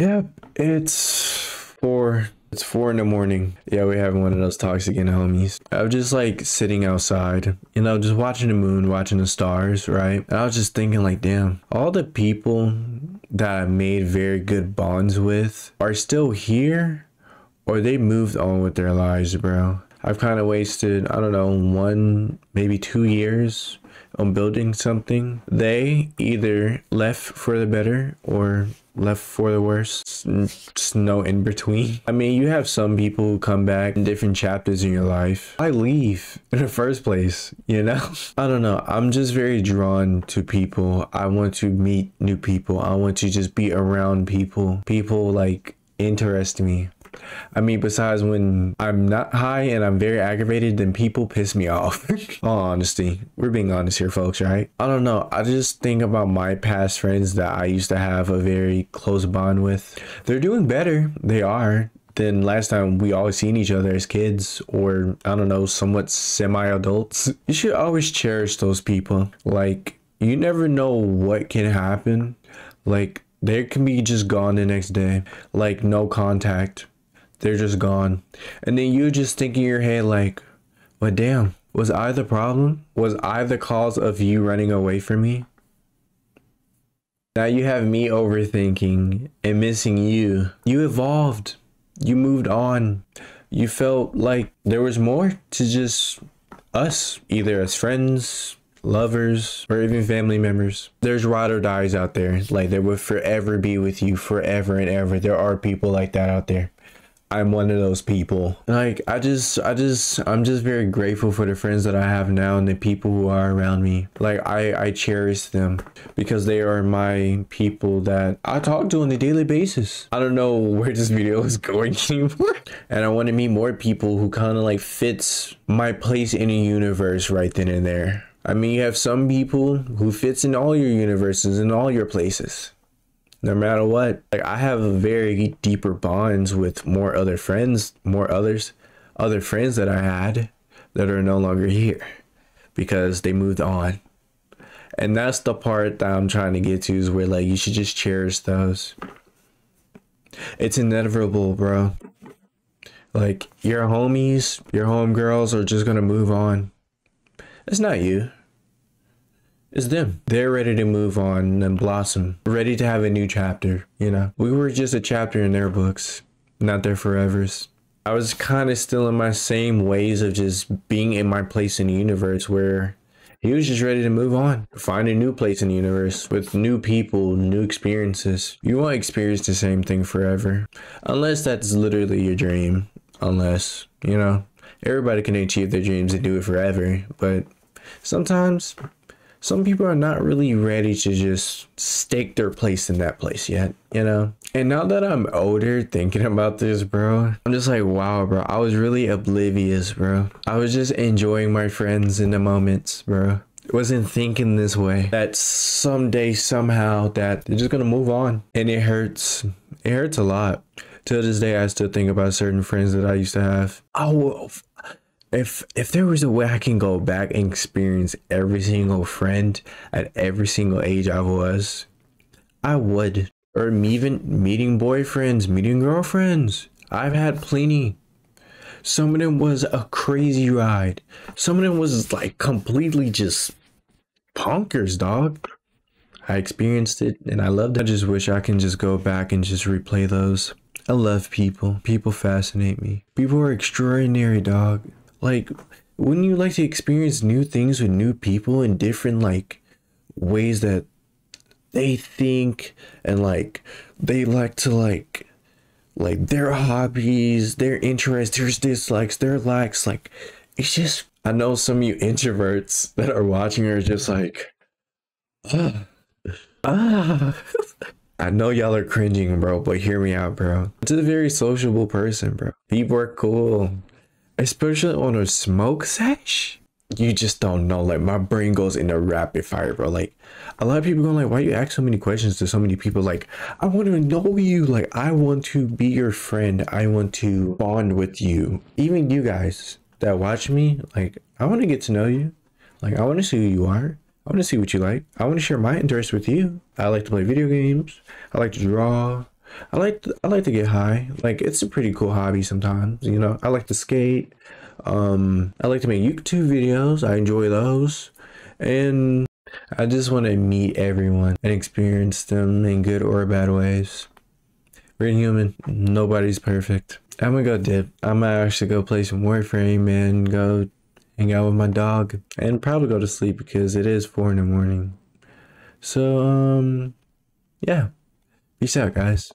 Yep, it's 4 in the morning. Yeah, we have one of those talks again, homies. I was just like sitting outside, you know, just watching the moon, watching the stars, right? And I was just thinking like, damn, all the people that I made very good bonds with are still here, or they moved on with their lives, bro. I've kind of wasted, I don't know, 1, maybe 2 years on building something. They either left for the better or left for the worse. It's no in between. I mean, you have some people who come back in different chapters in your life. I leave in the first place, you know? I don't know. I'm just very drawn to people. I want to meet new people. I want to just be around people. People like interest me. I mean, besides when I'm not high and I'm very aggravated, then people piss me off. All honesty, we're being honest here, folks, right? I don't know. I just think about my past friends that I used to have a very close bond with. They're doing better. They are. Than last time we always seen each other as kids, or I don't know, somewhat semi-adults. You should always cherish those people. Like, you never know what can happen. Like, they can be just gone the next day. Like, no contact. They're just gone. And then you just think in your head like, well, damn, was I the problem? Was I the cause of you running away from me? Now you have me overthinking and missing you. You evolved. You moved on. You felt like there was more to just us, either as friends, lovers, or even family members. There's ride or dies out there. Like, they will forever be with you forever and ever. There are people like that out there. I'm one of those people. Like, I'm just very grateful for the friends that I have now and the people who are around me. Like, I cherish them because they are my people that I talk to on a daily basis. I don't know where this video is going anymore. And I want to meet more people who kind of like fits my place in the universe right then and there. I mean, you have some people who fits in all your universes and all your places. No matter what, like, I have very deeper bonds with more other friends, other friends that I had that are no longer here because they moved on. And that's the part that I'm trying to get to, is where like you should just cherish those. It's inevitable, bro. Like, your homies, your homegirls are just gonna move on. It's not you. It's them. They're ready to move on and blossom, ready to have a new chapter. You know, we were just a chapter in their books, not their forevers. I was kind of still in my same ways of just being in my place in the universe, where he was just ready to move on, find a new place in the universe with new people, new experiences. You won't experience the same thing forever, unless that's literally your dream. Unless, you know, everybody can achieve their dreams and do it forever, but sometimes some people are not really ready to just stake their place in that place yet, you know? And now that I'm older thinking about this, bro, I'm just like, wow, bro, I was really oblivious, bro. I was just enjoying my friends in the moments, bro. I wasn't thinking this way, that someday, somehow, that they're just gonna move on. And it hurts. It hurts a lot. Till this day, I still think about certain friends that I used to have. Oh, If there was a way I can go back and experience every single friend at every single age I was, I would. Or even meeting boyfriends, meeting girlfriends. I've had plenty. Some of them was a crazy ride. Some of them was like completely just bonkers, dog. I experienced it and I loved it. I just wish I can just go back and just replay those. I love people. People fascinate me. People are extraordinary, dog. Like, wouldn't you like to experience new things with new people in different, like, ways that they think and, like, they like to, like, their hobbies, their interests, their dislikes, their likes. Like, it's just, I know some of you introverts that are watching are just like, I know y'all are cringing, bro, but hear me out, bro. It's a very sociable person, bro. People are cool. Especially on a smoke sesh, you just don't know. Like, my brain goes into rapid fire, bro. Like, a lot of people going like, why you ask so many questions to so many people? Like, I want to know you. Like, I want to be your friend. I want to bond with you. Even you guys that watch me, like, I want to get to know you. Like, I want to see who you are. I want to see what you like. I want to share my interests with you. I like to play video games. I like to draw. I like to get high. Like, it's a pretty cool hobby sometimes, you know. I like to skate. I like to make YouTube videos. I enjoy those, and I just want to meet everyone and experience them in good or bad ways. We're human. Nobody's perfect. I'm gonna go dip. I might actually go play some Warframe and go hang out with my dog and probably go to sleep because it is 4 in the morning. So, yeah. Peace out, guys.